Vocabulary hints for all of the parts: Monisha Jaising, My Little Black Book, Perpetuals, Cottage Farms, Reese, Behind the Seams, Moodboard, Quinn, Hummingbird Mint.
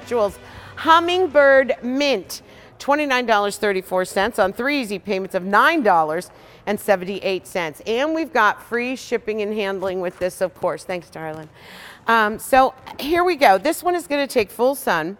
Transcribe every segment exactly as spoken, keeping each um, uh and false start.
perpetuals, Hummingbird Mint, twenty-nine dollars and thirty-four cents on three easy payments of nine dollars and seventy-eight cents. And we've got free shipping and handling with this, of course. Thanks, darling. Um, so here we go. This one is going to take full sun.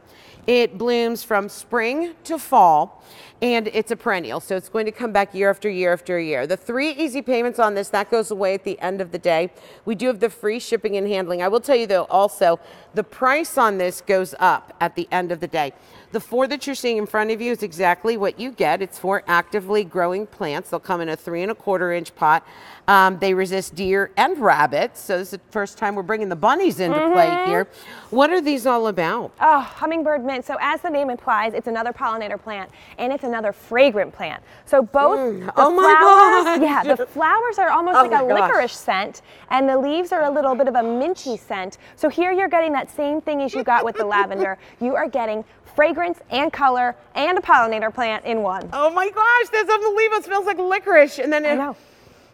It blooms from spring to fall, and it's a perennial, so it's going to come back year after year after year. The three easy payments on this, that goes away at the end of the day. We do have the free shipping and handling. I will tell you, though, also, the price on this goes up at the end of the day. The four that you're seeing in front of you is exactly what you get. It's for actively growing plants. They'll come in a three and a quarter inch pot. Um, they resist deer and rabbits, so this is the first time we're bringing the bunnies into mm-hmm. play here. What are these all about? Oh, Hummingbird Mint. So as the name implies, it's another pollinator plant, and it's another fragrant plant. So both mm. the oh my flowers, gosh. yeah, the flowers are almost oh like a gosh. licorice scent, and the leaves are a little bit of a minty scent. So here you're getting that same thing as you got with the lavender. You are getting fragrance and color and a pollinator plant in one. Oh my gosh, that's unbelievable. It smells like licorice, and then it, I know.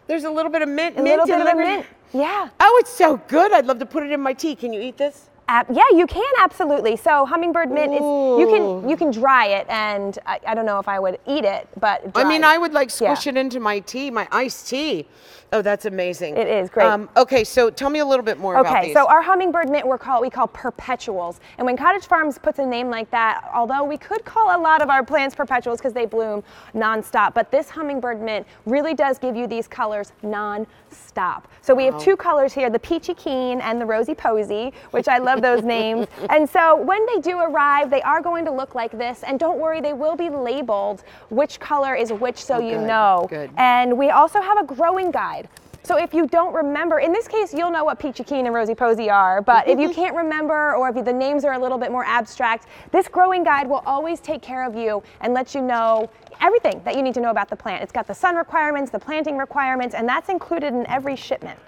there's a little bit of mint. A mint little bit of licorice. mint. Yeah. Oh, it's so good. I'd love to put it in my tea. Can you eat this? Uh, yeah, you can, absolutely. So Hummingbird Mint, is, you can you can dry it, and I, I don't know if I would eat it, but dry. I mean, I would like squish yeah. it into my tea, my iced tea. Oh, that's amazing. It is, great. Um, okay, so tell me a little bit more okay, about these. Okay, so our Hummingbird Mint, we're call, we call perpetuals. And when Cottage Farms puts a name like that, although we could call a lot of our plants perpetuals because they bloom nonstop, but this Hummingbird Mint really does give you these colors nonstop. So we wow. have two colors here, the Peachy Keen and the Rosy Posy, which I love those names. And so when they do arrive, they are going to look like this, and don't worry, they will be labeled which color is which, so oh, you good, know good. And we also have a growing guide. So if you don't remember, in this case, you'll know what Peachy Keen and Rosy Posy are, but if you can't remember, or if the names are a little bit more abstract, this growing guide will always take care of you and let you know everything that you need to know about the plant. It's got the sun requirements, the planting requirements, and that's included in every shipment.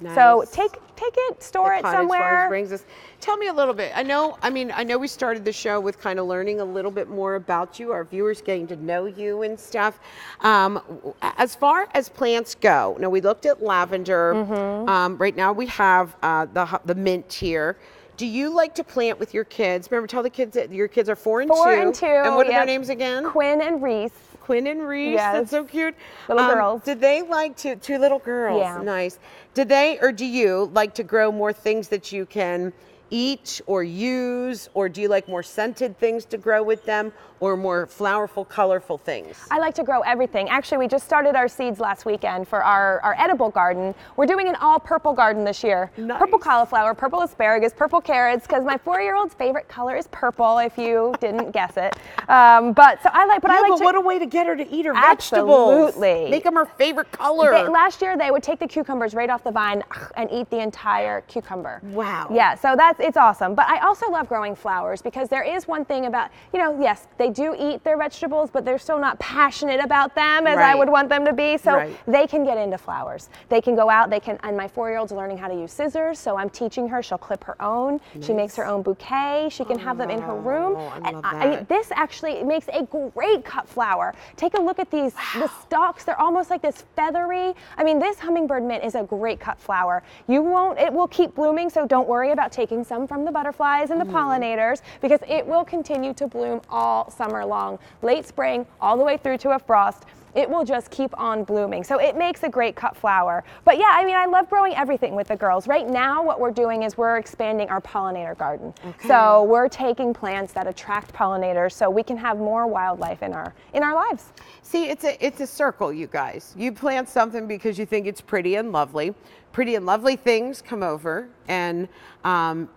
Nice. So take take it, store it somewhere. Brings us. Tell me a little bit. I know. I mean, I know we started the show with kind of learning a little bit more about you, our viewers getting to know you and stuff. Um, as far as plants go, now we looked at lavender. Mm-hmm. Um, right now we have uh, the the mint here. Do you like to plant with your kids? Remember, tell the kids that your kids are four and four two. Four and two. And what are yep. their names again? Quinn and Reese. Quinn and Reese, yes. That's so cute. Little um, girls. Did they like to, two little girls, yeah. nice. Did they, or do you, like to grow more things that you can eat or use, or do you like more scented things to grow with them, or more flowerful, colorful things? I like to grow everything. Actually, we just started our seeds last weekend for our, our edible garden. We're doing an all purple garden this year. Nice. Purple cauliflower, purple asparagus, purple carrots, because my four-year-old's favorite color is purple, if you didn't guess it. Um, but so I like, but yeah, I like but to- what a way to get her to eat her vegetables. Absolutely. Make them her favorite color. They, last year, they would take the cucumbers right off the vine and eat the entire cucumber. Wow. Yeah, so that's, it's awesome. But I also love growing flowers, because there is one thing about, you know, yes, they do eat their vegetables, but they're still not passionate about them as right. I would want them to be. So right. they can get into flowers. They can go out, they can, and my four-year-old's learning how to use scissors, so I'm teaching her. She'll clip her own. Nice. She makes her own bouquet. She can oh, have them in her room. I and love that. I, I mean, this actually makes a great cut flower. Take a look at these, wow. the stalks, they're almost like this feathery. I mean, this Hummingbird Mint is a great cut flower. You won't, it will keep blooming, so don't worry about taking some from the butterflies and the mm. pollinators, because it will continue to bloom all summer long, late spring all the way through to a frost. It will just keep on blooming. So it makes a great cut flower. But yeah, I mean, I love growing everything with the girls. Right now, what we're doing is we're expanding our pollinator garden. Okay. So we're taking plants that attract pollinators so we can have more wildlife in our in our lives. See, it's a it's a circle, you guys. You plant something because you think it's pretty and lovely. Pretty and lovely things come over and um,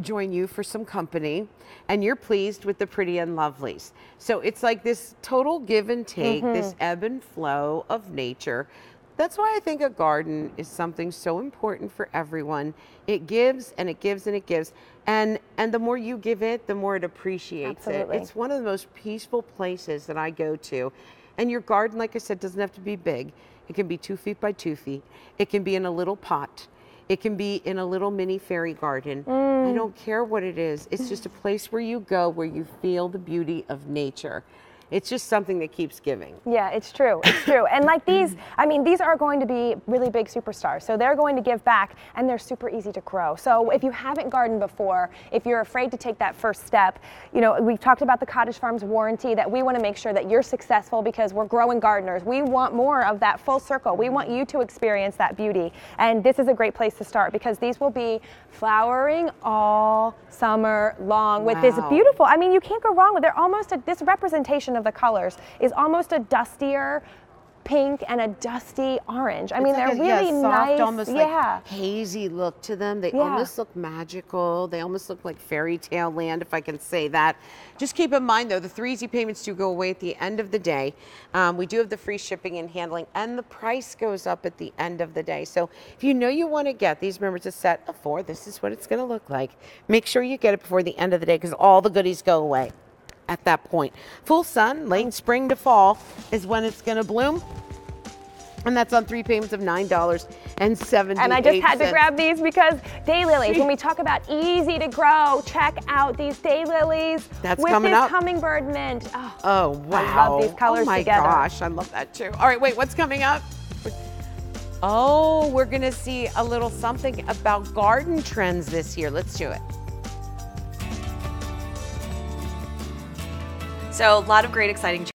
join you for some company, and you're pleased with the pretty and lovelies. So it's like this total give and take, mm-hmm. this ebb and flow of nature. That's why I think a garden is something so important for everyone. It gives and it gives and it gives. And and the more you give it, the more it appreciates Absolutely. it. It's one of the most peaceful places that I go to. And your garden, like I said, doesn't have to be big. It can be two feet by two feet. It can be in a little pot. It can be in a little mini fairy garden. Mm. I don't care what it is. It's just a place where you go, where you feel the beauty of nature. It's just something that keeps giving. Yeah, it's true. It's true. And like these, I mean, these are going to be really big superstars. So they're going to give back, and they're super easy to grow. So if you haven't gardened before, if you're afraid to take that first step, you know, we've talked about the Cottage Farms warranty, that we want to make sure that you're successful because we're growing gardeners. We want more of that full circle. We want you to experience that beauty. And this is a great place to start because these will be flowering all summer long with wow. this beautiful, I mean, you can't go wrong with it. They're almost a, this representation of the colors is almost a dustier pink and a dusty orange. I mean, they're really nice, almost like hazy look to them. They almost look magical. They almost look like fairy tale land, if I can say that. Just keep in mind, though, the three easy payments do go away at the end of the day. Um, we do have the free shipping and handling, and the price goes up at the end of the day. So if you know you want to get these, remember, it's a set of four. This is what it's going to look like. Make sure you get it before the end of the day because all the goodies go away at that point. Full sun, late spring to fall is when it's going to bloom. And that's on three payments of nine dollars and seventy-eight cents. And I just had to grab these because daylilies, when we talk about easy to grow, check out these daylilies with this hummingbird mint. Oh, oh wow. I love these colors together. Oh my gosh, I love that too. All right, wait, what's coming up? Oh, we're going to see a little something about garden trends this year. Let's do it. So a lot of great, exciting